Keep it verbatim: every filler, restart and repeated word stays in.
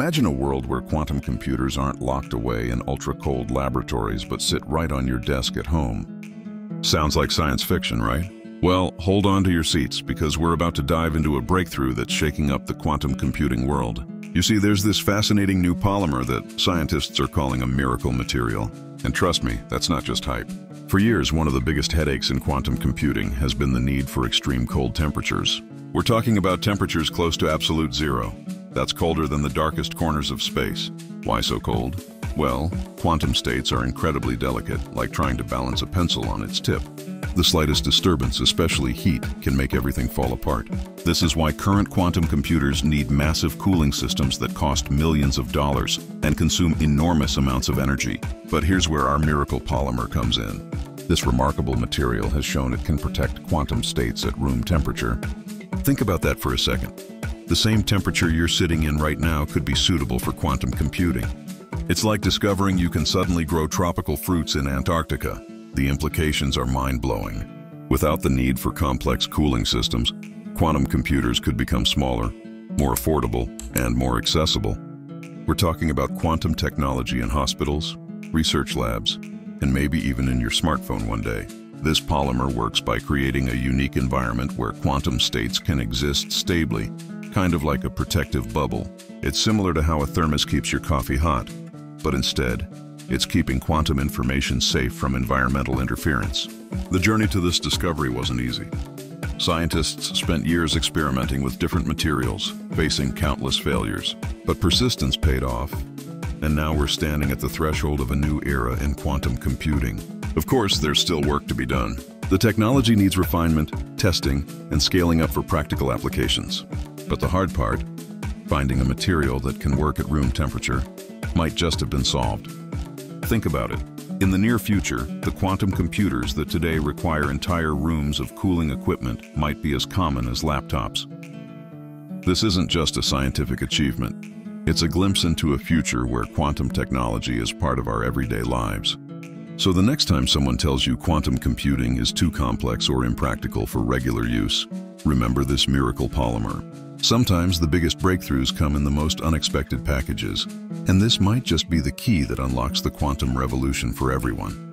Imagine a world where quantum computers aren't locked away in ultra-cold laboratories but sit right on your desk at home. Sounds like science fiction, right? Well, hold on to your seats because we're about to dive into a breakthrough that's shaking up the quantum computing world. You see, there's this fascinating new polymer that scientists are calling a miracle material. And trust me, that's not just hype. For years, one of the biggest headaches in quantum computing has been the need for extreme cold temperatures. We're talking about temperatures close to absolute zero. That's colder than the darkest corners of space. Why so cold? Well, quantum states are incredibly delicate, like trying to balance a pencil on its tip. The slightest disturbance, especially heat, can make everything fall apart. This is why current quantum computers need massive cooling systems that cost millions of dollars and consume enormous amounts of energy. But here's where our miracle polymer comes in. This remarkable material has shown it can protect quantum states at room temperature. Think about that for a second. The same temperature you're sitting in right now could be suitable for quantum computing. It's like discovering you can suddenly grow tropical fruits in Antarctica. The implications are mind-blowing. Without the need for complex cooling systems, quantum computers could become smaller, more affordable, and more accessible. We're talking about quantum technology in hospitals, research labs, and maybe even in your smartphone one day. This polymer works by creating a unique environment where quantum states can exist stably, kind of like a protective bubble. It's similar to how a thermos keeps your coffee hot, but instead, it's keeping quantum information safe from environmental interference. The journey to this discovery wasn't easy. Scientists spent years experimenting with different materials, facing countless failures. But persistence paid off, and now we're standing at the threshold of a new era in quantum computing. Of course, there's still work to be done. The technology needs refinement, testing, and scaling up for practical applications. But the hard part, finding a material that can work at room temperature, might just have been solved. Think about it. In the near future, the quantum computers that today require entire rooms of cooling equipment might be as common as laptops. This isn't just a scientific achievement. It's a glimpse into a future where quantum technology is part of our everyday lives. So the next time someone tells you quantum computing is too complex or impractical for regular use, remember this miracle polymer. Sometimes the biggest breakthroughs come in the most unexpected packages, and this might just be the key that unlocks the quantum revolution for everyone.